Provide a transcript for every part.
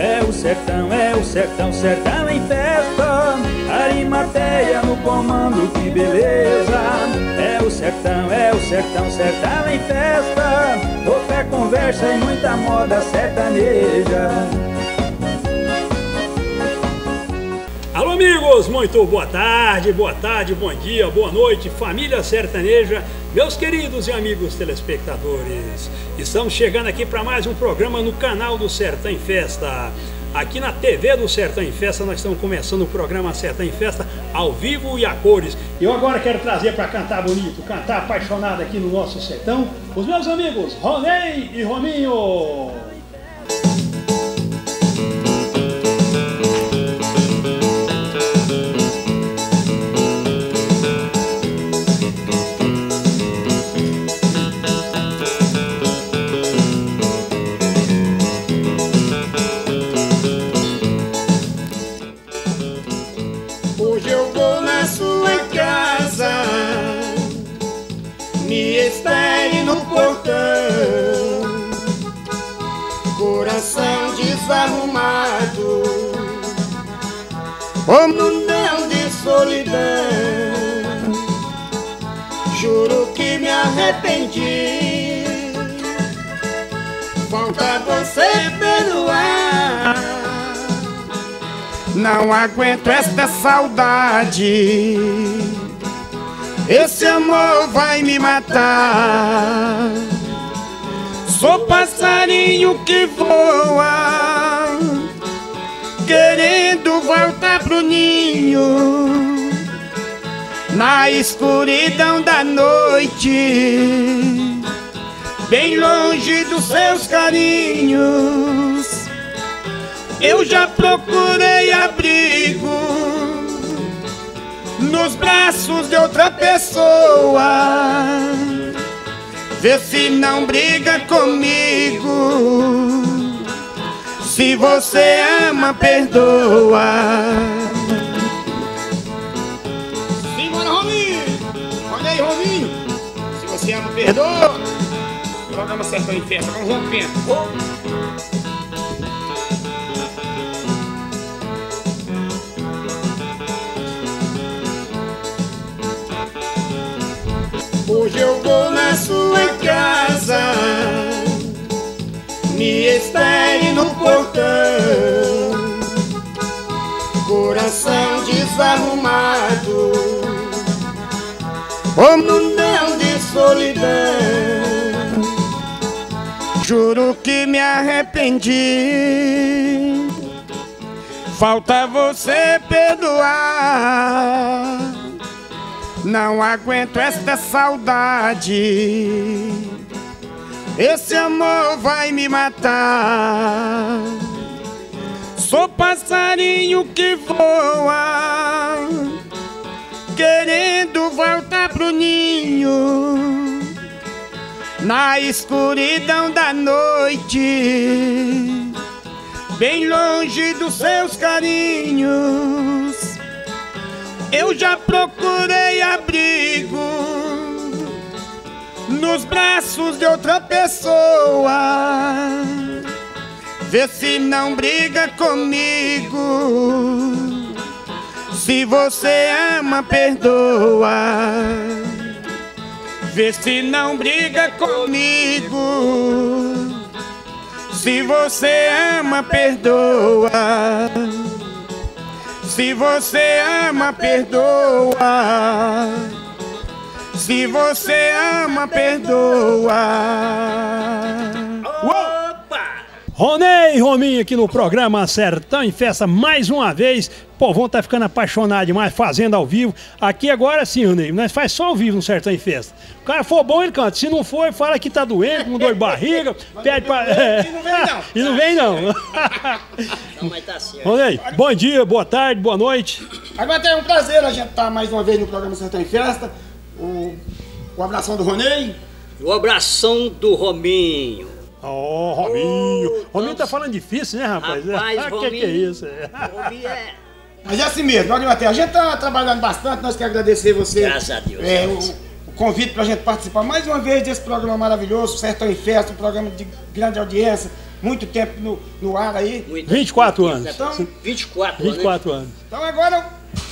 é o sertão, sertão em festa. Arimateia no comando, que beleza. É o sertão, sertão em festa. Roupa, conversa e muita moda sertaneja. Alô amigos, muito boa tarde, bom dia, boa noite, família sertaneja, meus queridos e amigos telespectadores. Estamos chegando aqui para mais um programa no canal do Sertão em Festa. Aqui na TV do Sertão em Festa, nós estamos começando o programa Sertão em Festa ao vivo e a cores. Eu agora quero trazer para cantar bonito, cantar apaixonado aqui no nosso sertão, os meus amigos Ronei e Rominho. Coração desarrumado, como não de solidão. Juro que me arrependi, falta você pelo ar. Não aguento esta saudade, esse amor vai me matar. Sou passarinho que voa, querendo voltar pro ninho. Na escuridão da noite, bem longe dos seus carinhos, eu já procurei abrigo nos braços de outra pessoa. Vê se não briga comigo, se você ama, perdoa. Simbora, Rominho! Olha aí, Rominho! Se você ama, perdoa! Programa Sertão em Festa, vamos rompendo! Hoje eu vou na sua casa, me espere no portão. Coração desarrumado, como não de solidão. Juro que me arrependi, falta você perdoar. Não aguento esta saudade, esse amor vai me matar. Sou passarinho que voa, querendo voltar pro ninho. Na escuridão da noite, bem longe dos seus carinhos, eu já procurei abrigo nos braços de outra pessoa. Vê se não briga comigo, se você ama, perdoa. Vê se não briga comigo, se você ama, perdoa. Se você ama, perdoa. Se você ama, perdoa. Opa! Ronei e Rominho aqui no programa Sertão em Festa mais uma vez. Povão tá ficando apaixonado demais, fazendo ao vivo. Aqui agora sim, Ronei, nós faz só ao vivo no Sertão em Festa. O cara for bom, ele canta. Se não for, fala que tá doente, com dor de barriga, pede pra... E não vem não. Não, mas tá certo. Ronei, bom dia, boa tarde, boa noite. Agora é um prazer a gente estar mais uma vez no programa Sertão em Festa. O abração do Ronei. O abração do Rominho. Ó, oh, Rominho. Rominho tá falando difícil, né, rapaz? Rominho, que é isso? Rominho é... Mas é assim mesmo, a gente tá trabalhando bastante, nós queremos agradecer você. Graças a Deus. O convite pra gente participar mais uma vez desse programa maravilhoso, Sertão em Festa, um programa de grande audiência. muito tempo no ar aí. Muito. 24 anos. Então, 24 anos. Então agora,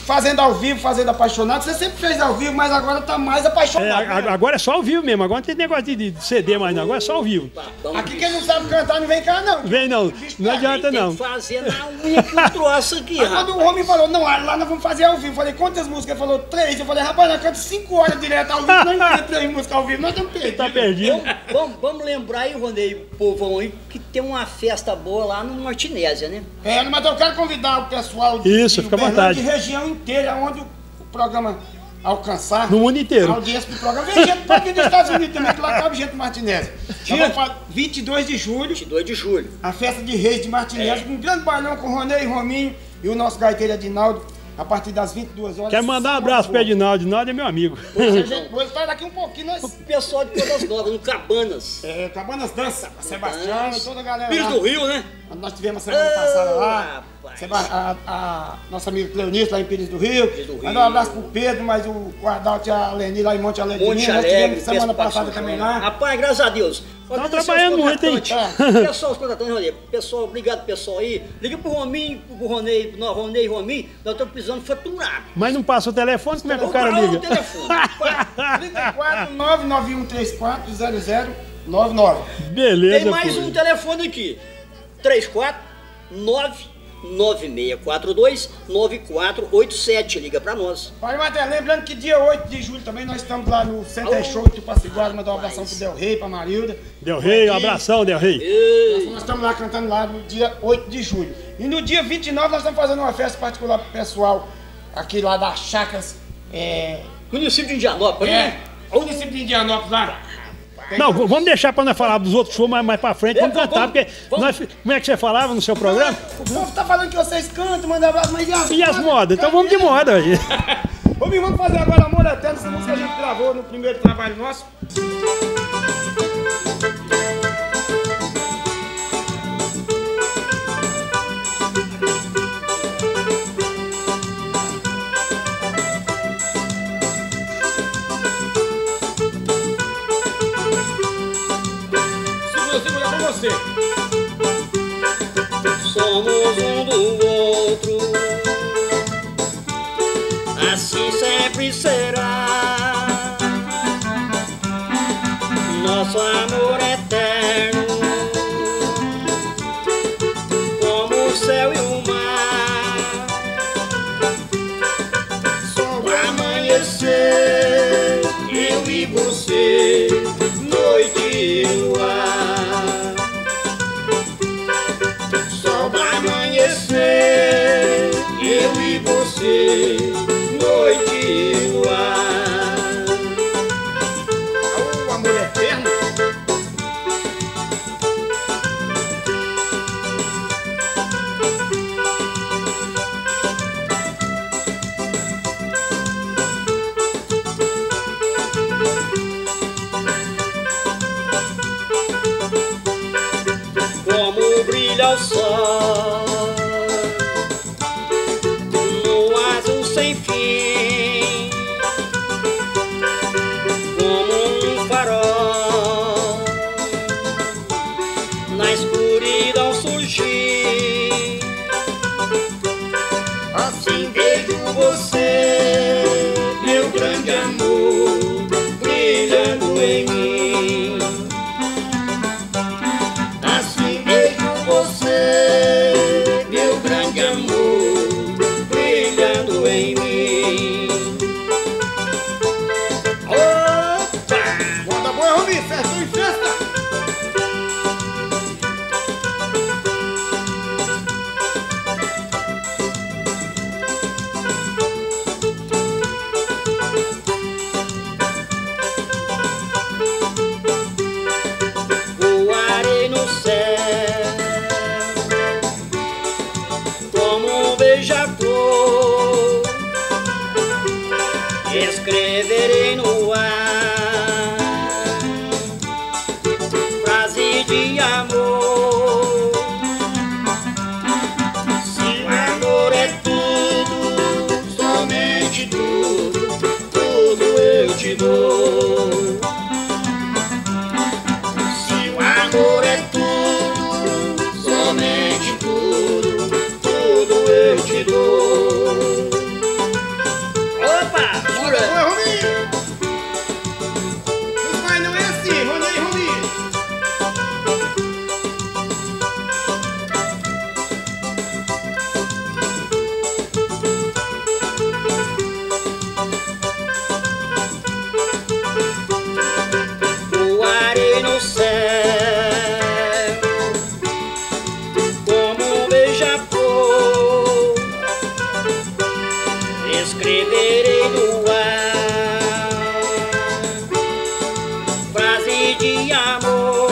fazendo ao vivo, fazendo apaixonado, você sempre fez ao vivo, mas agora tá mais apaixonado. Agora é só ao vivo mesmo, agora não tem negócio de CD mais não, agora é só ao vivo. Aqui quem não sabe cantar não vem cá não. Vem não, não adianta não. Tem que fazer na unha que eu trouxe aqui, rapaz. Quando o homem falou, não, lá nós vamos fazer ao vivo, eu falei, quantas músicas? Ele falou, 3, eu falei, rapaz, nós cantamos 5 horas direto ao vivo, nós não tem 3 músicas ao vivo, nós estamos perdidos. Tá perdido. Vamos lembrar aí, Ronei, povão aí, que tem uma festa boa lá no Martinésia, né? É, mas eu quero convidar o pessoal de Isso, fica à vontade. Região inteira, onde o programa alcançar. No mundo inteiro. A audiência do programa. Vem gente para aqui dos Estados Unidos também, que lá cabe gente do Martinésia. Dia 22 de julho. 22 de julho. A festa de Reis de Martinésia, com um grande bailão com o Ronei e Rominho e o nosso gaiteiro Edinaldo, a partir das 22 horas. Quero mandar um abraço para o Edinaldo. Edinaldo é meu amigo. Hoje vai daqui um pouquinho. O pessoal de Pedras Novas, no Cabanas. É, Cabanas Dança. Sebastião e toda a galera. Pires do Rio, né? Nós tivemos a semana passada lá. A nossa amiga Cleonice lá em Pires do Rio. Mandar um abraço pro Pedro, mas o Guardalto e a Leni lá em Monte Alegre. Nós tivemos semana passada também lá. Rapaz, graças a Deus. Nós trabalhamos muito, hein? Pessoal, os contratantes, Ronei. Pessoal, obrigado, pessoal aí. Liga pro Rominho, pro Ronei, pro Ronei e Rominho. Nós estamos precisando faturar. Mas não passa o telefone, como é que o cara liga? Não, o telefone. 34 991340099. Beleza. Tem mais um telefone aqui. 34 99642 9487, liga pra nós. Pai Matheus, lembrando que dia 8 de julho também nós estamos lá no Center Show de Tupaciguara, mandar um abração pro Del Rey, pra Marilda. Del Rey, um abração, Del Rey. Nós estamos lá cantando lá no dia 8 de julho. E no dia 29 nós estamos fazendo uma festa particular pro pessoal aqui lá das Chacras. Município de Indianópolis, né? O município de Indianópolis lá. Não, vamos deixar para nós falar dos outros shows mais pra frente, vamos cantar, porque nós, como é que você falava no seu programa? O povo tá falando que vocês cantam, mandam abraço, mas e as modas? Então vamos de moda aí. Vamos fazer agora Amor Eterno, essa música que a gente gravou no primeiro trabalho nosso. Somos um do outro, assim sempre será. Nosso amor eterno, como o céu e o mar. Só o amanhecer, eu e você, noite e luar. Eu e você, noite e luar. O amor eterno. Como brilha o sol sem fim, como um farol na escuridão surgir. Assim vejo você, meu grande amor, brilhando em mim. Assim vejo você, meu grande amor, em mim. Opa! Bota boa, Rumi, festa em festa! Voarei no céu como um beija-flor. Escreverei no ar frase de amor. Se o amor é tudo, somente tudo, tudo eu te dou. Se o amor é tudo, meu beija-flor, escreverei no ar frase de amor.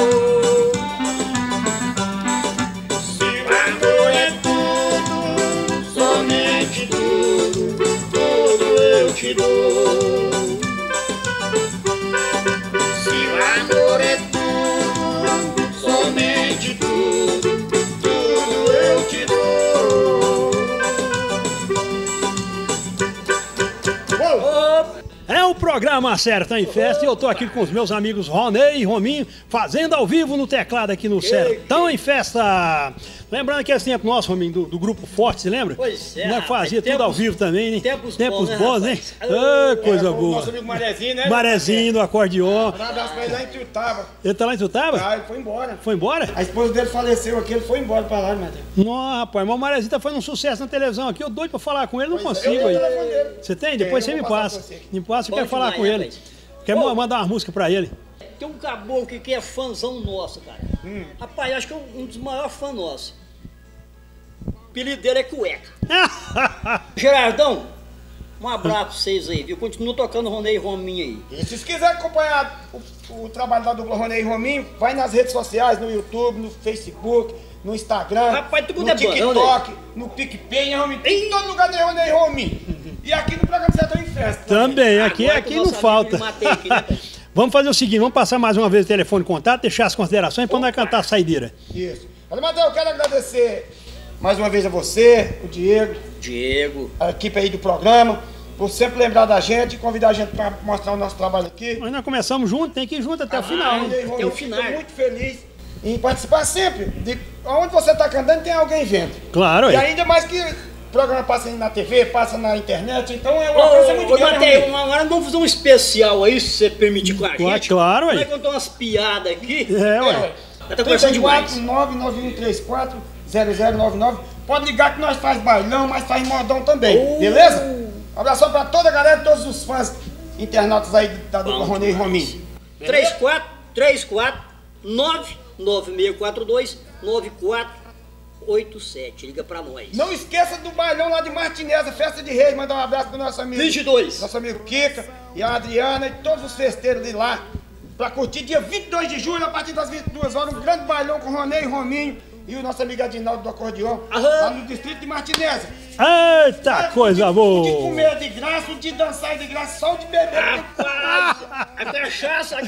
Se o amor é tudo, somente tudo, tudo eu te dou. É o programa Sertão em Festa e eu tô aqui com os meus amigos Ronei e Rominho, fazendo ao vivo no teclado aqui no Sertão em Festa. Lembrando que é tempo nosso, Rominho, do grupo Forte, você lembra? Pois é. Fazia tudo ao vivo também, né? Tempos bons, né? Coisa boa. Nosso amigo Marezinho, né? Marezinho, do acordeon. Um abraço pra ele lá em Tutaba. Ele tá lá em Tutaba? Ah, ele foi embora. Foi embora? A esposa dele faleceu aqui, ele foi embora pra lá, Matheus. Não, rapaz, mas o Marezinho tá fazendo um sucesso na televisão aqui, eu doido pra falar com ele, não consigo aí. Você tem? Depois você me passa. Me passa, eu quero falar com ele. Quer mandar uma música pra ele? Tem um caboclo que é fãzão nosso, cara. Rapaz, eu acho que é um dos maiores fãs nossos. O apelido dele é Cueca. Gerardão, um abraço pra vocês aí, viu? Continua tocando Ronei e Rominho aí. E se quiser acompanhar o trabalho da dupla Ronei e Rominho, vai nas redes sociais, no YouTube, no Facebook, no Instagram, rapaz, no TikTok, no PicPay, em todo lugar do Ronei e Rominho. E aqui no programa Sertão em Festa. Também, aqui não falta. Vamos fazer o seguinte, vamos passar mais uma vez o telefone de contato, deixar as considerações para nós cantar a saideira. Isso. Mas, Matheus, eu quero agradecer mais uma vez a você, o Diego, a equipe aí do programa, por sempre lembrar da gente, convidar a gente para mostrar o nosso trabalho aqui. Nós começamos juntos, tem que ir junto até o final. Até o final. Estou muito feliz em participar sempre. Onde você está cantando, tem alguém vendo. Claro. E ainda mais que... O programa passa na TV, passa na internet, então é uma coisa muito grande. Agora nós vamos fazer um especial aí, se você permitir com a gente. Claro, vai contar umas piadas aqui. É, ué. Tá conversando demais. 34 99134 0099. Pode ligar que nós faz bailão, mas faz modão também, beleza? Um abração pra toda a galera, todos os fãs internautas aí da dupla Ronei e Rominho. 34 99642 94 87, liga pra nós. Não esqueça do bailão lá de Martineza, Festa de Reis. Mandar um abraço pro nosso amigo 22, nosso amigo Kika e a Adriana e todos os festeiros de lá, pra curtir dia 22 de julho, a partir das 22 horas, um grande bailão com Ronei e Rominho e o nosso amigo Adinaldo do acordeon, lá no distrito de Martineza. Eita, coisa boa! O de comer de graça, o de dançar de graça, só o de beber. Rapaz, a cachaça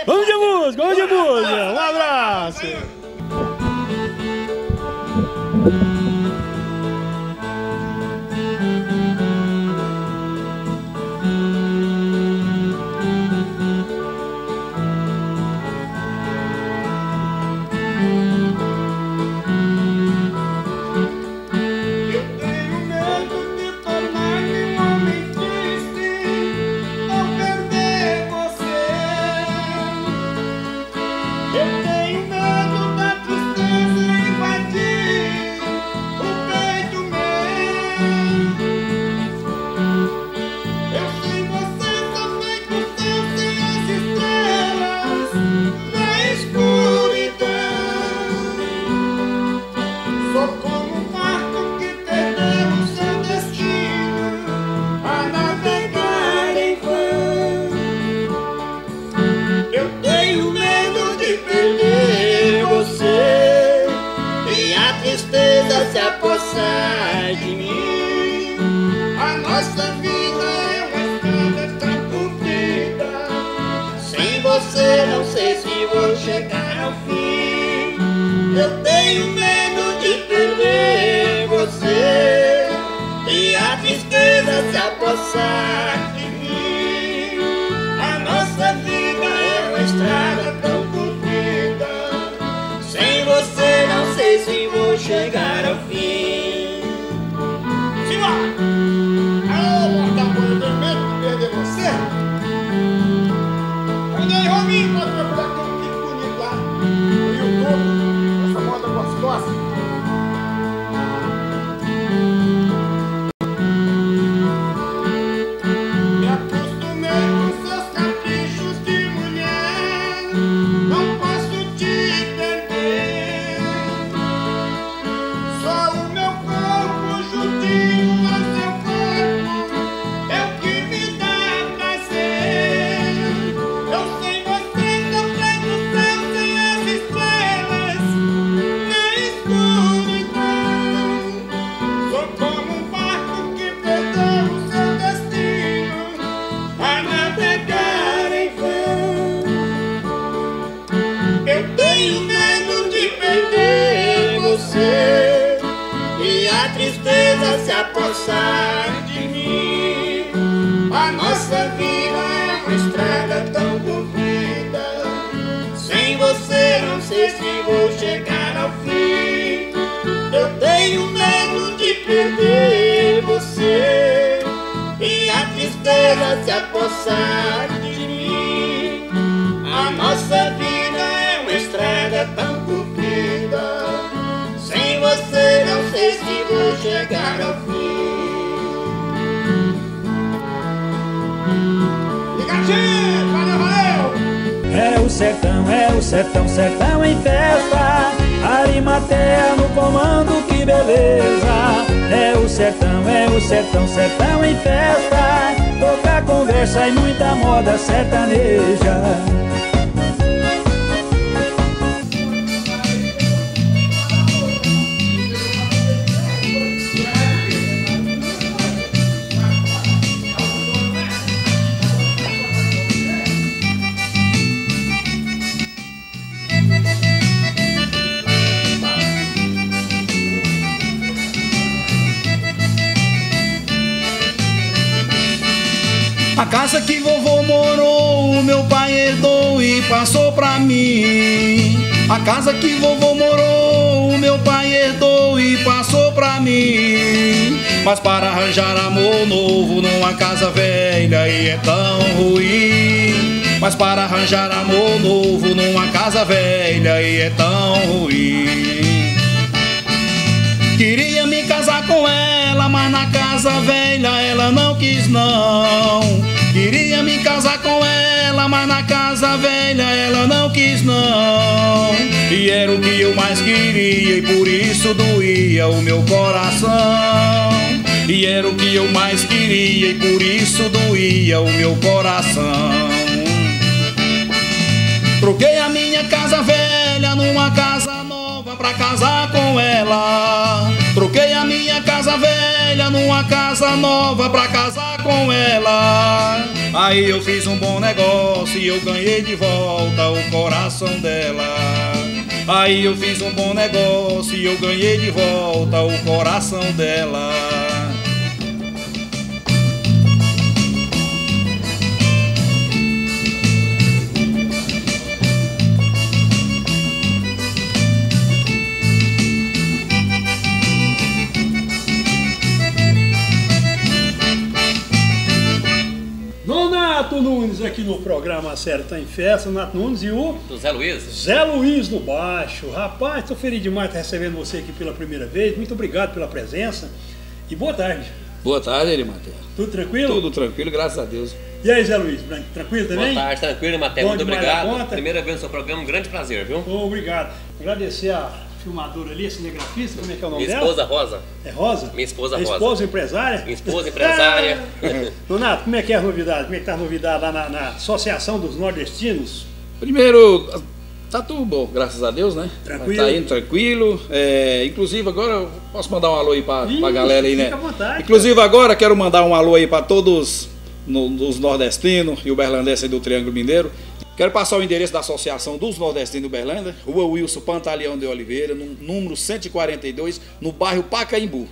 é... Vamos de música, vamos de música. Um abraço. Essa moda gostosa. a tristeza se apossar de mim. A nossa vida é uma estrada tão comprida, sem você não sei se vou chegar ao fim. Eu tenho medo de perder você e a tristeza se apossar de mim. A nossa vida é uma estrada tão comprida, sem você não sei se vou chegar ao fim. Ligadinho, valeu, valeu! É o sertão, sertão em festa, Arimatea no comando, que beleza! É o sertão, sertão em festa, pouca conversa e muita moda sertaneja. A casa que vovô morou, meu pai herdou e passou pra mim. A casa que vovô morou, meu pai herdou e passou pra mim. Mas para arranjar amor novo numa casa velha e é tão ruim. Mas para arranjar amor novo numa casa velha e é tão ruim. Queria me casar com ela, mas na casa velha ela não quis não. Queria me casar com ela, mas na casa velha ela não quis não. E era o que eu mais queria e por isso doía o meu coração. E era o que eu mais queria e por isso doía o meu coração. Troquei a minha casa velha numa casa nova pra casar com ela. Troquei a minha casa velha numa casa nova pra casar com ela. Aí eu fiz um bom negócio e eu ganhei de volta o coração dela. Aí eu fiz um bom negócio e eu ganhei de volta o coração dela. Nato Nunes aqui no programa Sertão em Festa, Nato Nunes e o... Do Zé Luiz. Zé Luiz no baixo. Rapaz, estou feliz demais de estar recebendo você aqui pela primeira vez. Muito obrigado pela presença e boa tarde. Boa tarde, Arimatea. Tudo tranquilo? Tudo tranquilo, graças a Deus. E aí, Zé Luiz, tranquilo também? Boa tarde, tranquilo, Arimatea. Muito obrigado. Primeira vez no seu programa, um grande prazer, viu? Oh, obrigado. Agradecer a filmadora ali, a cinegrafista, como é que é o nome dela? Minha esposa Rosa. É Rosa? Minha esposa Rosa. Esposa empresária? Minha esposa empresária. Donato, como é que é a novidade? Como é que tá a novidade lá na Associação dos Nordestinos? Primeiro, tá tudo bom, graças a Deus, né? Tranquilo. Tá indo tranquilo. É, inclusive agora, eu posso mandar um alô aí pra galera aí, né? Fica à vontade. Inclusive agora, quero mandar um alô aí pra todos os nordestinos e uberlandenses do Triângulo Mineiro. Quero passar o endereço da Associação dos Nordestinos de Uberlândia, Rua Wilson Pantaleão de Oliveira, número 142, no bairro Pacaembu.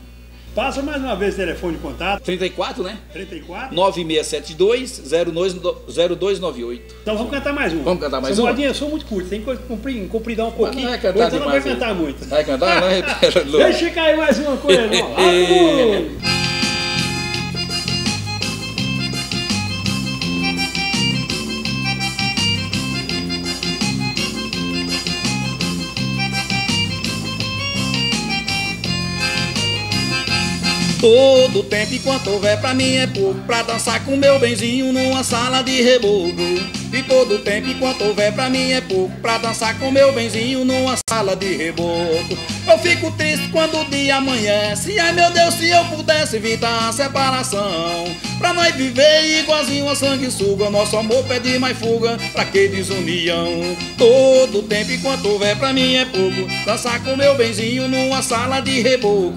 Passa mais uma vez o telefone de contato. 34, né? 34. 9672-0298. Então vamos cantar mais um. Vamos cantar mais um? Eu sou muito curto, tem que compridar um pouquinho. Mas não é cantar, não vai cantar muito. Vai cantar? Não é? Deixa cair mais uma coisa, irmão. Todo tempo enquanto houver pra mim é pouco pra dançar com meu benzinho numa sala de reboco. E todo tempo enquanto houver pra mim é pouco pra dançar com meu benzinho numa sala de reboco. Eu fico triste quando o dia amanhece. Ai meu Deus, se eu pudesse evitar a separação, pra nós viver igualzinho a sanguessuga, nosso amor pede mais fuga, pra que desunião? Todo tempo enquanto houver pra mim é pouco dançar com meu benzinho numa sala de reboco.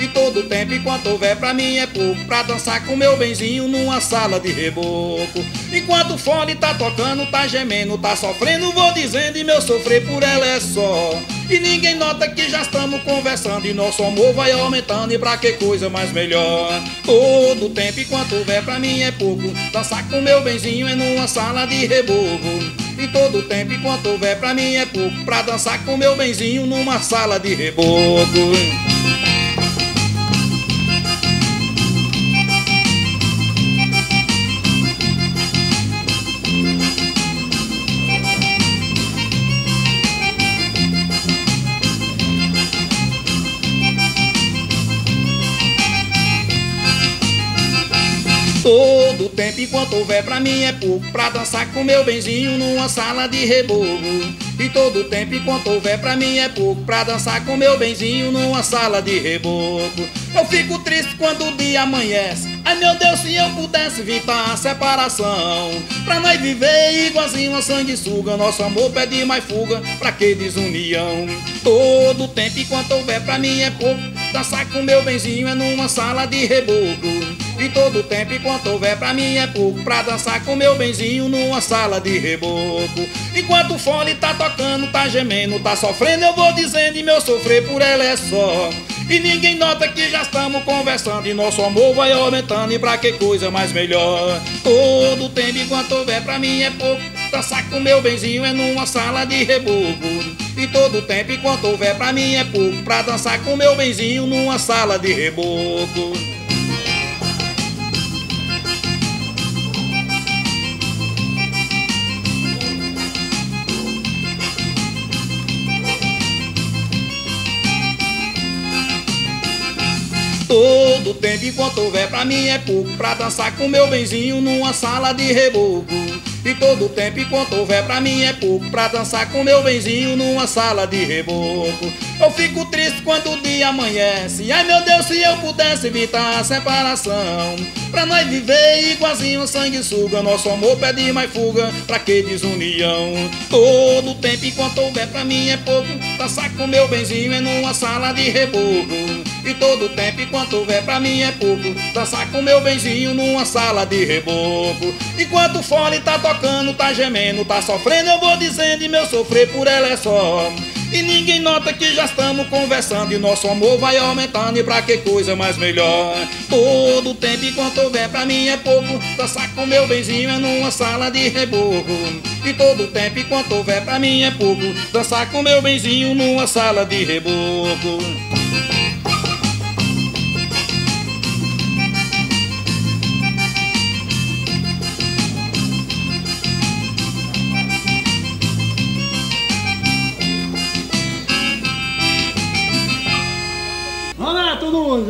E todo tempo enquanto houver pra mim é pouco pra dançar com meu benzinho numa sala de reboco. Enquanto o fole tá tocando, tá gemendo, tá sofrendo, vou dizendo e meu sofrer por ela é só. E ninguém nota que já estamos conversando, e nosso amor vai aumentando, e pra que coisa mais melhor? Todo tempo, enquanto houver, pra mim é pouco. Dançar com meu benzinho é numa sala de reboco. E todo tempo, enquanto houver, pra mim é pouco, pra dançar com meu benzinho numa sala de reboco. Todo tempo, enquanto houver, pra mim é pouco, pra dançar com meu benzinho numa sala de reboco. E todo tempo, enquanto houver, pra mim é pouco, pra dançar com meu benzinho numa sala de reboco. Eu fico triste quando o dia amanhece. Ai meu Deus, se eu pudesse evitar a separação, pra nós viver igualzinho a sanguessuga. Nosso amor pede mais fuga, pra que desunião? Todo tempo, enquanto houver, pra mim é pouco, dançar com meu benzinho é numa sala de reboco. E todo tempo, enquanto houver, pra mim é pouco, pra dançar com meu benzinho numa sala de reboco. Enquanto o fole tá tocando, tá gemendo, tá sofrendo, eu vou dizendo, e meu sofrer por ela é só. E ninguém nota que já estamos conversando, e nosso amor vai aumentando, e pra que coisa mais melhor? Todo tempo, enquanto houver, pra mim é pouco, dançar com meu benzinho é numa sala de reboco. E todo tempo, enquanto houver, pra mim é pouco, pra dançar com meu benzinho numa sala de reboco. Todo tempo, enquanto houver, pra mim é pouco, pra dançar com meu benzinho numa sala de reboco. E todo tempo, enquanto houver, pra mim é pouco, pra dançar com meu benzinho numa sala de reboco. Eu fico triste quando o dia amanhece. Ai meu Deus, se eu pudesse evitar a separação, pra nós viver igualzinho a sanguessuga. Nosso amor pede mais fuga, pra que desunião? Todo tempo, enquanto houver, pra mim é pouco, dançar com meu benzinho é numa sala de reboco. E todo tempo, enquanto houver, pra mim é pouco, dançar com meu benzinho numa sala de reboco. Enquanto o fole tá tocando, tá gemendo, tá sofrendo, eu vou dizendo, e meu sofrer por ela é só. E ninguém nota que já estamos conversando, e nosso amor vai aumentando, e pra que coisa mais melhor? Todo tempo, enquanto houver, pra mim é pouco, dançar com meu benzinho é numa sala de reboco. E todo tempo, enquanto houver, pra mim é pouco, dançar com meu benzinho numa sala de reboco.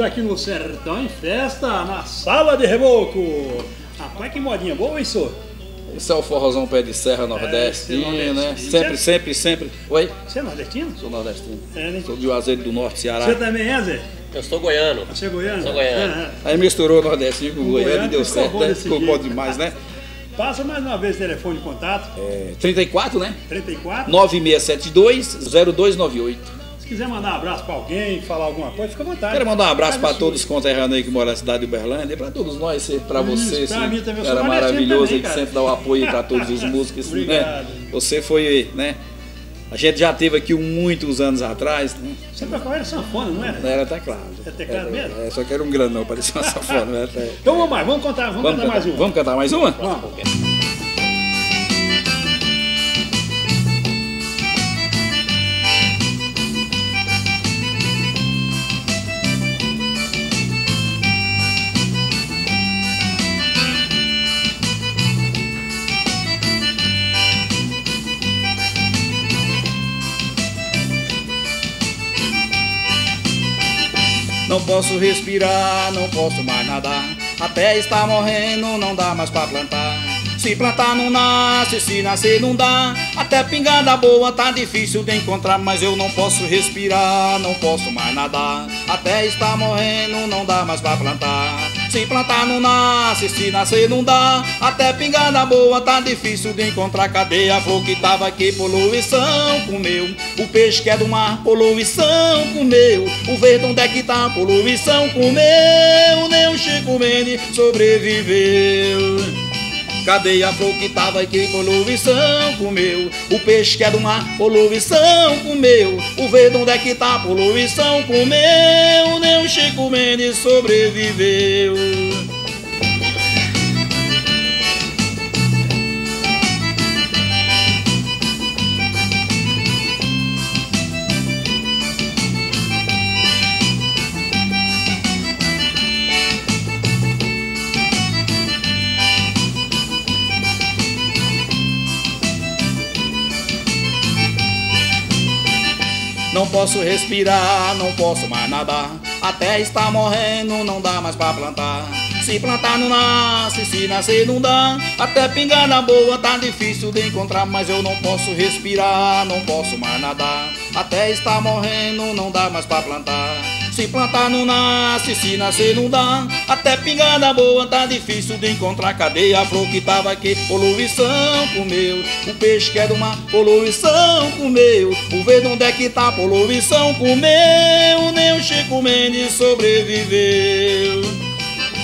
Aqui no Sertão em Festa, na sala de reboco. Rapaz, que modinha boa, isso? Isso é o forrozão pé de serra nordestino, né? Sempre. Oi? Você é nordestino? Sou nordestino. É, né? Sou de Juazeiro do Norte, Ceará. Você também é, Zé? Eu sou goiano. Você é goiano? Sou goiano. É. Aí misturou o nordestino com o goiano e deu certo, né? Ficou bom demais, né? Passa mais uma vez o telefone de contato. É 34, né? 34. 9672-0298. Se quiser mandar um abraço para alguém, falar alguma coisa, fica à vontade. Quero mandar um abraço para todos os conterrâneos aí que moram na cidade de Uberlândia, para todos nós, para você, era maravilhoso também, que sempre dá o apoio para todos os músicos. Obrigado. Né? Você foi, né? A gente já teve aqui muitos anos atrás. Né? Você pra qual era sanfona, não era? Não era teclado. É teclado mesmo? É, só que era um grandão, parecia uma sanfona. Não era. Então vamos cantar mais uma. Vamos cantar mais uma? Vamos. Não posso respirar, não posso mais nadar, até está morrendo, não dá mais pra plantar. Se plantar não nasce, se nascer não dá, até pingada boa tá difícil de encontrar. Mas eu não posso respirar, não posso mais nadar, até está morrendo, não dá mais pra plantar. Se plantar não nasce, se nascer não dá, até pingada boa tá difícil de encontrar. Cadê a flor que tava aqui? Poluição comeu. O peixe que é do mar, poluição comeu. O verde onde é que tá? Poluição comeu. Nem o Chico Mendes sobreviveu. Cadê a flor que tava aqui? Poluição comeu. O peixe que é do mar, poluição comeu. O verde onde é que tá? Poluição comeu. Nem o Chico Mendes sobreviveu. Não posso respirar, não posso mais nadar. A terra está morrendo, não dá mais pra plantar. Se plantar não nasce, se nascer não dá. Até pingada boa tá difícil de encontrar. Mas eu não posso respirar, não posso mais nadar. A terra está morrendo, não dá mais pra plantar. Se plantar não nasce, se nascer não dá. Até pingada boa tá difícil de encontrar. Cadê a flor que tava aqui? Poluição comeu. O peixe que é do mar, poluição comeu. O verde onde é que tá? Poluição comeu. Nem o Chico Mendes sobreviveu.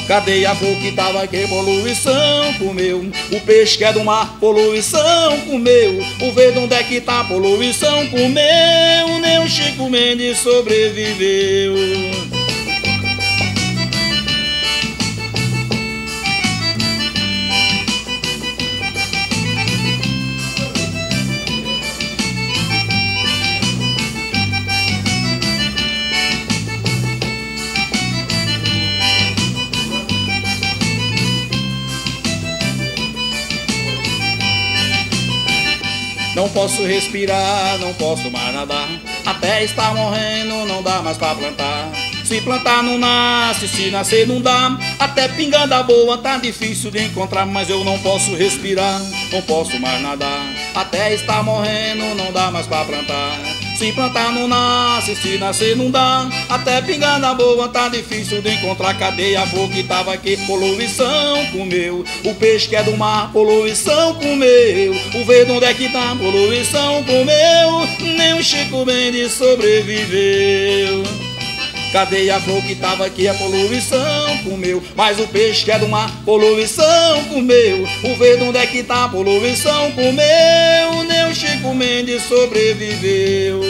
Cadê a flor que tava aqui? Poluição comeu. O peixe que é do mar, poluição comeu. O verde onde é que tá? Poluição comeu. Nem o Chico Mendes sobreviveu. Não posso respirar, não posso mais nadar. A terra está morrendo, não dá mais pra plantar. Se plantar não nasce, se nascer não dá. Até pingada boa tá difícil de encontrar. Mas eu não posso respirar, não posso mais nadar. A terra está morrendo, não dá mais pra plantar. Se plantar não nasce, se nascer não dá. Até pingada boa tá difícil de encontrar. Cadê a flor que tava aqui? Poluição comeu. O peixe que é do mar, poluição comeu. O verde onde é que tá? Poluição comeu. Nem o Chico Mendes sobreviveu. Cadê a flor que tava aqui? A poluição comeu. Mas o peixe que é do mar, poluição comeu. O verde onde é que tá? Poluição comeu. Nem o Chico Mendes sobreviveu.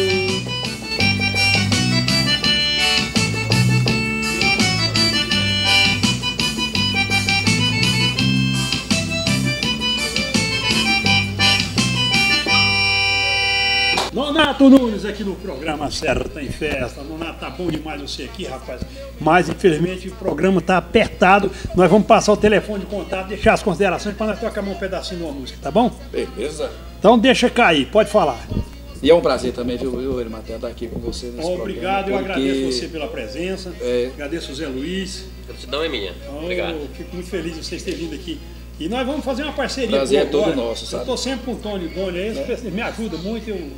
Nonato Nunes aqui no programa Serra Tem Festa. Nonato, tá bom demais você aqui, rapaz. Mas infelizmente o programa tá apertado. Nós vamos passar o telefone de contato, deixar as considerações para nós tocar um pedacinho de uma música, tá bom? Beleza. Então deixa cair, pode falar. E é um prazer também, viu, Irmaté, estar aqui com você nesse Obrigado, programa, porque... eu agradeço você pela presença. Agradeço o Zé Luiz. A gratidão é minha. Obrigado. Fico muito feliz de vocês terem vindo aqui. E nós vamos fazer uma parceria. Prazer é todo nosso, sabe? Eu tô sempre com o Tony Doni, ele me ajuda muito. Eu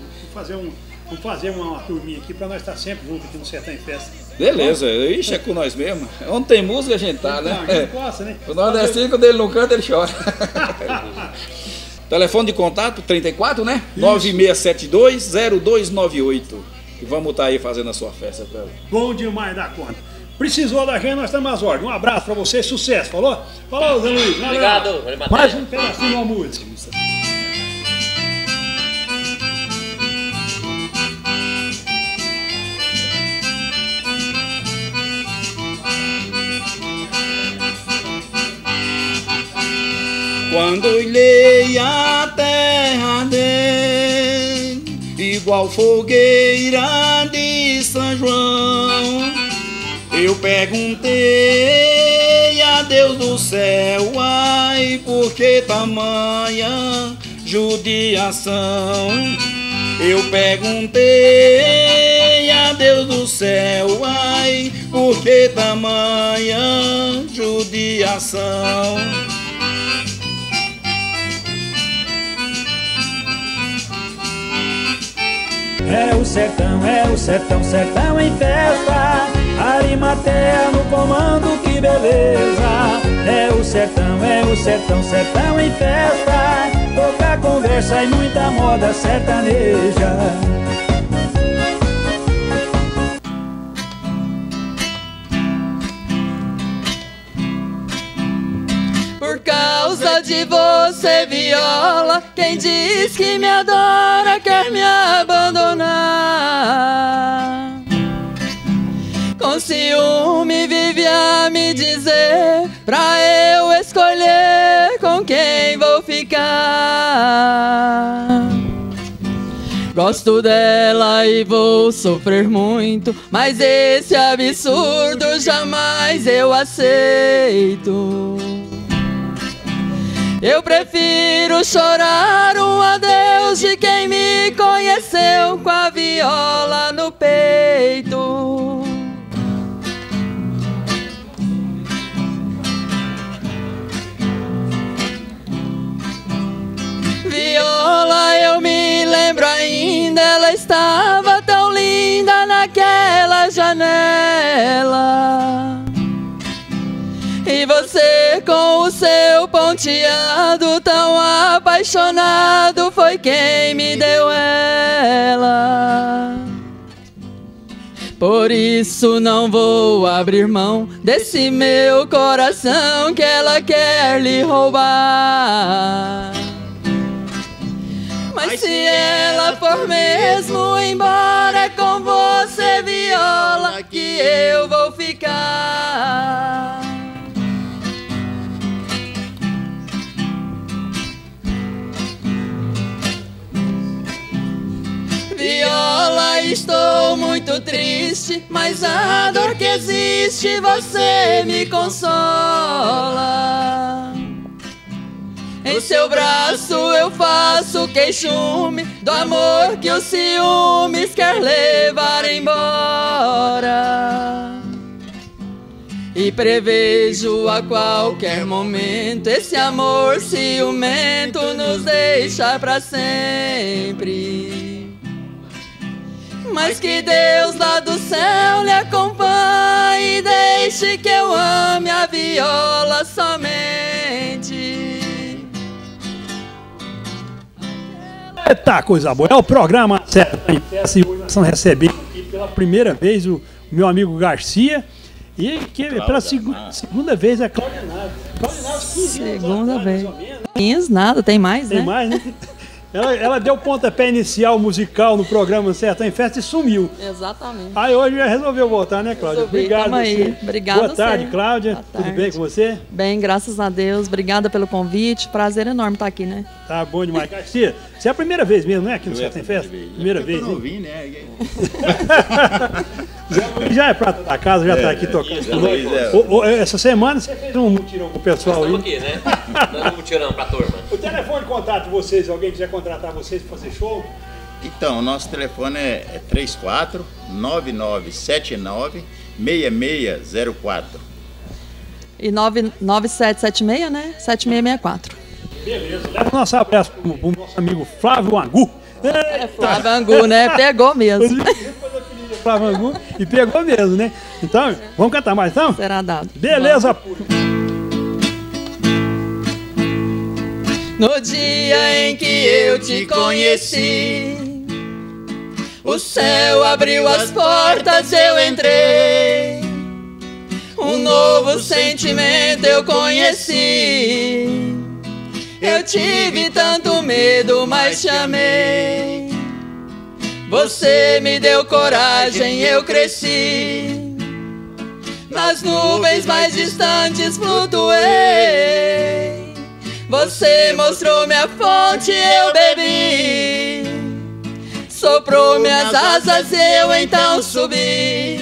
vou fazer uma turminha aqui para nós estar sempre juntos aqui no Sertão em Festa. Beleza, ixi, é com nós mesmo. Onde tem música a gente tá, né? A gente gosta, né? O nordestino, quando ele não canta, ele chora. Telefone de contato 34, né? 9672-0298. E vamos estar aí fazendo a sua festa pra... Bom demais da conta. Precisou da gente, nós estamos às ordens. Um abraço para você, sucesso, falou? Falou, Zé Luiz. Obrigado. Mais um pedacinho de uma música. Quando olhei a terra dele, igual fogueira de São João, eu perguntei a Deus do céu, ai, por que tamanha judiação? Eu perguntei a Deus do céu, ai, por que tamanha judiação? É o sertão, sertão em festa. Arimatea no comando, que beleza. É o sertão, sertão em festa. Pouca conversa e muita moda sertaneja. Por causa de você, viola. Quem diz que me adora quer me abandonar. Com ciúme vive a me dizer pra eu escolher com quem vou ficar. Gosto dela e vou sofrer muito, mas esse absurdo jamais eu aceito. Eu prefiro chorar um adeus de quem me conheceu com a viola no peito. Viola, eu me lembro ainda, ela estava tão linda naquela janela. E você com o seu ponteado tão apaixonado foi quem me deu ela. Por isso não vou abrir mão desse meu coração que ela quer lhe roubar. Mas se ela for mesmo embora, é com você, viola, que eu vou ficar. Viola, estou muito triste, mas a dor que existe você me consola. Em seu braço eu faço queixume do amor que os ciúmes quer levar embora. E prevejo a qualquer momento esse amor ciumento nos deixa pra sempre. Mas que Deus lá do céu lhe acompanhe e deixe que eu ame a viola somente. Eita, coisa boa. É o programa Certo em Peça e hoje nós estamos recebendo aqui pela primeira vez o meu amigo Garcia e que pela segunda vez é Cláudia Nado. Cláudia Nado, 15 anos. Segunda vez. 15 nada, tem mais, né? Tem mais, né? Ela deu pontapé inicial musical no programa Certo em Festa e sumiu. Exatamente. Aí hoje resolveu voltar, né, Cláudia? Resolvi, obrigado. Aí. Obrigado. Boa tarde, Cláudia. Boa tarde. Tudo bem com você? Bem, graças a Deus. Obrigada pelo convite. Prazer enorme estar aqui, né? Tá bom demais. Garcia, você é a primeira vez mesmo, não é? Aqui no Certo em Festa? Primeira vez. Eu não vim, né? Já é pra casa, já tá aqui tocando. Essa semana você fez um mutirão com o pessoal aí. Aqui, né? Não, um mutirão pra turma. O telefone de contato de vocês, alguém quiser contratar vocês pra fazer show? Então, nosso telefone é 34-9979-6604. E 99776, né? 7664. Beleza. Leva o nosso abraço pro nosso amigo Flávio Angu. É, Flávio Angu, né? Pegou mesmo. E pegou mesmo, né? Então, vamos cantar mais, então? Será dado. Beleza, pura. No dia em que eu te conheci, o céu abriu as portas, eu entrei. Um novo sentimento eu conheci. Eu tive tanto medo, mas te amei. Você me deu coragem, eu cresci. Nas nuvens mais distantes flutuei. Você mostrou minha fonte, eu bebi. Soprou minhas asas, eu então subi.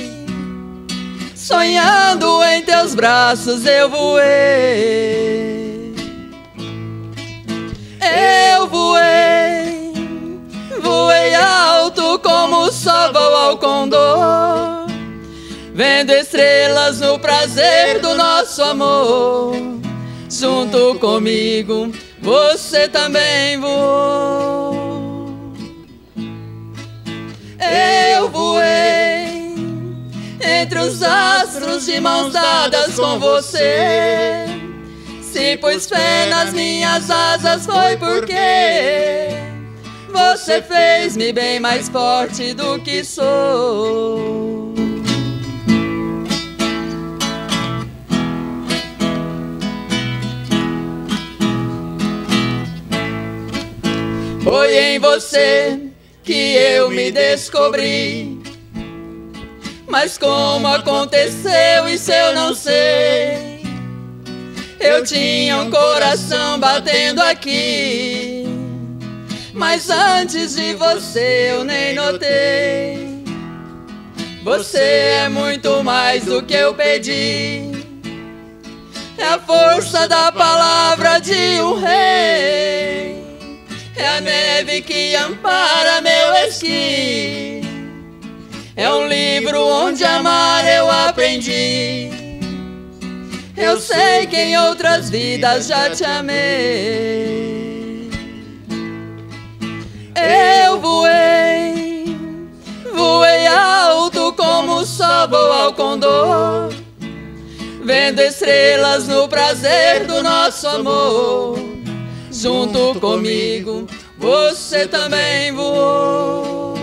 Sonhando em teus braços, eu voei. Eu voei. Voei alto como só vou ao condor, vendo estrelas no prazer do nosso amor. Junto comigo você também voou. Eu voei entre os astros de mãos dadas com você. Se pus fé nas minhas asas foi porque você fez-me bem mais forte do que sou. Foi em você que eu me descobri. Mas como aconteceu, isso eu não sei. Eu tinha um coração batendo aqui, mas antes de você eu nem notei. Você é muito mais do que eu pedi. É a força da palavra de um rei. É a neve que ampara meu esqui. É um livro onde amar eu aprendi. Eu sei que em outras vidas já te amei. Eu voei, voei alto como só voa ao condor, vendo estrelas no prazer do nosso amor. Junto comigo, você também voou.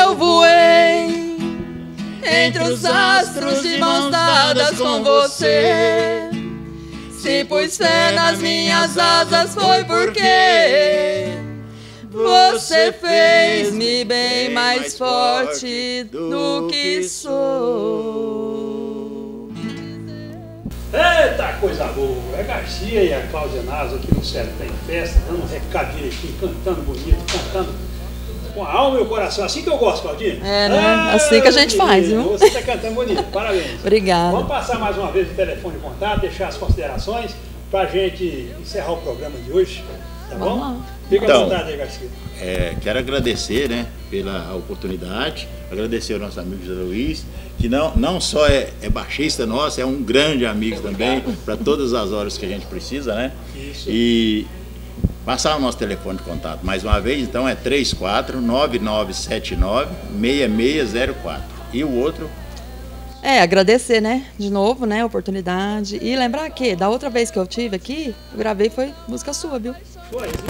Eu voei entre os astros de mãos dadas com você. Se pus fé nas minhas asas foi porque você fez-me bem mais forte do que sou. Eita coisa boa! É Garcia e a Cláudia Naso aqui no Certo Tem Festa, dando um recadinho aqui, cantando bonito, cantando com a alma e o coração, assim que eu gosto, Claudinha. É, né? Assim que a gente faz, viu? Você está cantando bonito, parabéns. Obrigada. Vamos passar mais uma vez o telefone de contato, deixar as considerações para a gente encerrar o programa de hoje, tá bom? Lá. Fica à vontade aí, Garcia. Quero agradecer, né, pela oportunidade, agradecer ao nosso amigo José Luiz, que não só é baixista nosso, é um grande amigo também, para todas as horas que a gente precisa, né? Isso. E passar o nosso telefone de contato mais uma vez, então é 34-9979-6604. E o outro? Agradecer, né? De novo, né? A oportunidade. E lembrar que da outra vez que eu tive aqui, eu gravei, foi música sua, viu?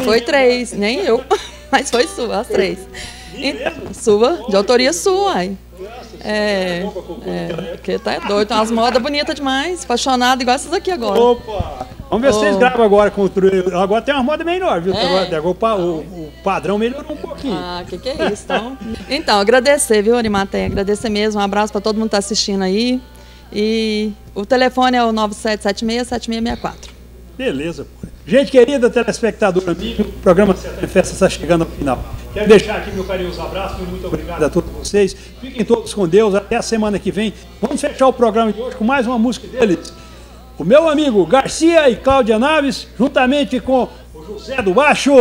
Foi três, nem eu, mas foi sua, as três. Então, sua, de autoria sua, aí. Porque tá doido, tem umas modas bonitas demais, apaixonado igual essas aqui agora. Opa! Vamos ver se vocês gravam agora com o trio. Agora tem umas modas melhor, viu? Agora, o padrão melhorou um pouquinho. Que é isso, então? Então, agradecer, viu, Arimateia? Agradecer mesmo, um abraço para todo mundo que tá assistindo aí. E o telefone é o 9776-7664. Beleza, pô. Gente querida, telespectadora minha, o programa Certo Tem Festa está chegando ao final. Quero deixar aqui meu carinhoso abraço, muito obrigado a todos vocês. Fiquem todos com Deus, até a semana que vem. Vamos fechar o programa de hoje com mais uma música deles. O meu amigo Garcia e Cláudia Naves, juntamente com o José do Baixo.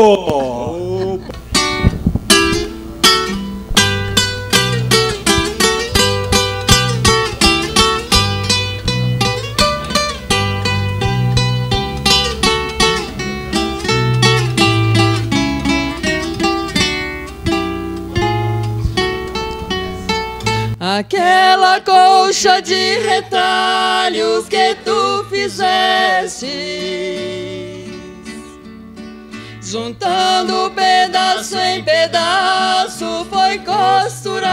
Aquela colcha de retalhos que tu fizeste, juntando pedaço em pedaço, foi costurada.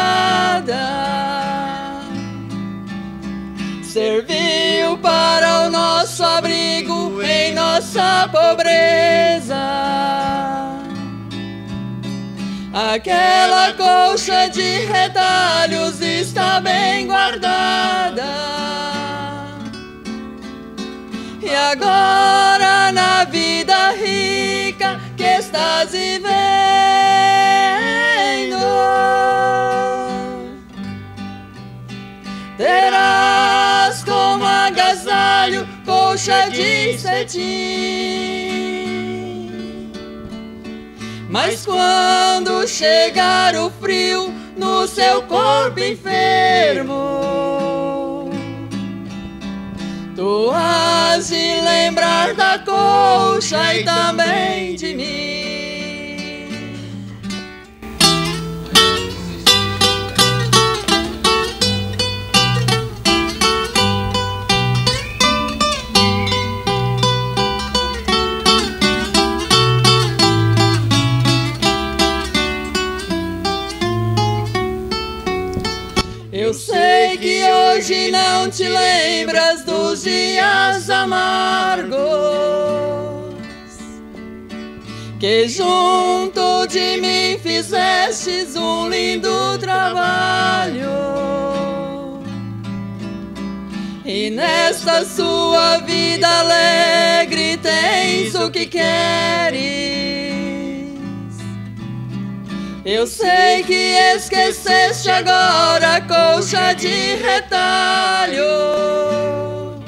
Serviu para o nosso abrigo em nossa pobreza. Aquela colcha de retalhos está bem guardada. E agora na vida rica que estás vivendo, terás como agasalho colcha de cetim. Mas quando chegar o frio no seu corpo enfermo, tu has de lembrar da colcha e também de mim. Eu sei que hoje não te lembras dos dias amargos, que junto de mim fizestes um lindo trabalho, e nesta sua vida alegre tens o que queres. Eu sei que esqueceste agora a colcha de retalho,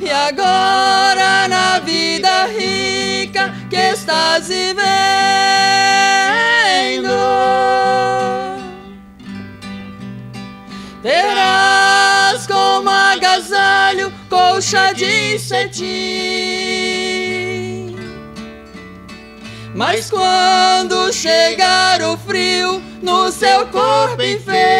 e agora na vida rica que estás vivendo, terás como agasalho colcha de cetim. Mas quando chegar o frio no seu corpo enfermo,